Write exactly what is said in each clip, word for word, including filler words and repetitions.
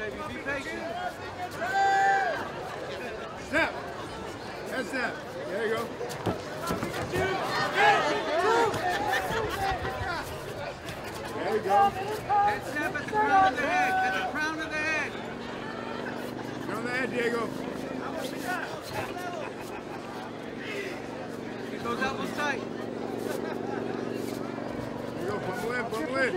baby. Be patient. Snap. Head snap. There you go. There you go. Head snap at the crown of the head. At the crown of the head. Crown of the head, Diego. Get those elbows tight. There you go. Bubble in, bubble in.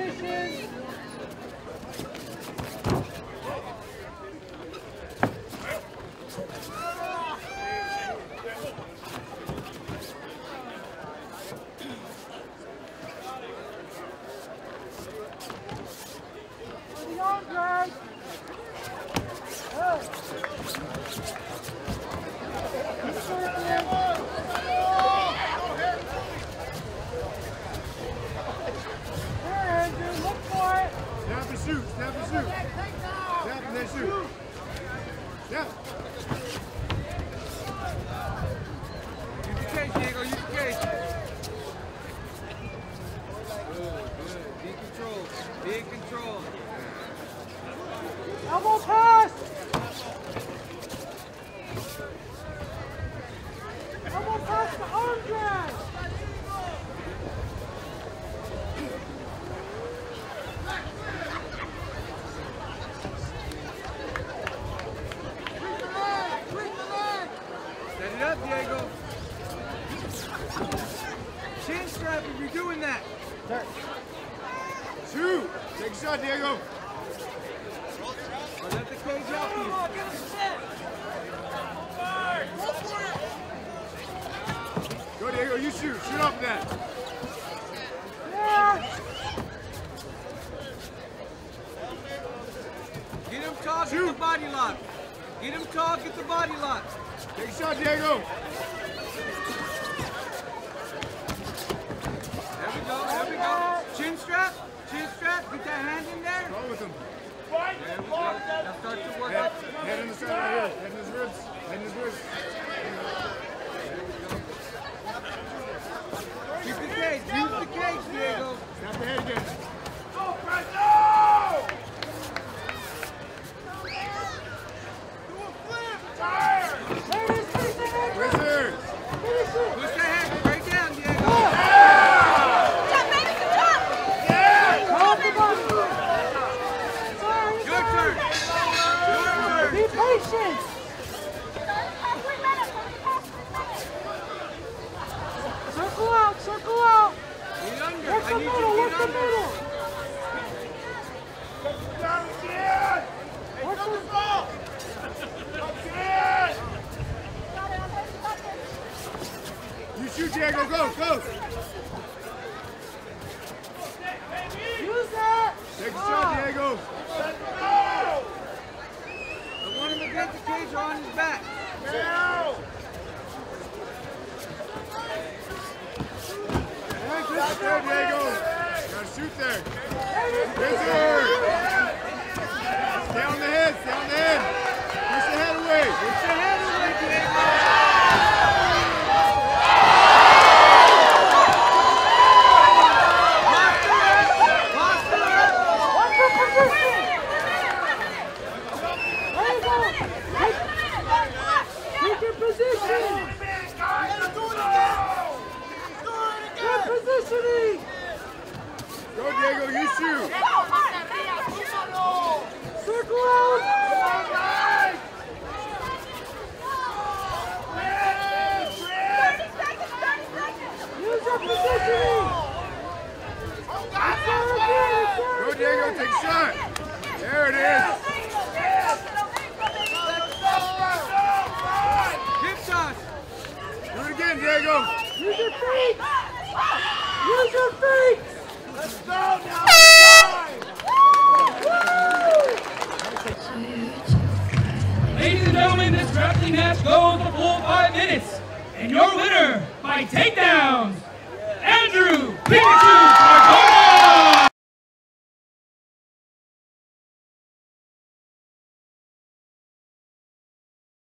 Take down, Andrew Pikachu.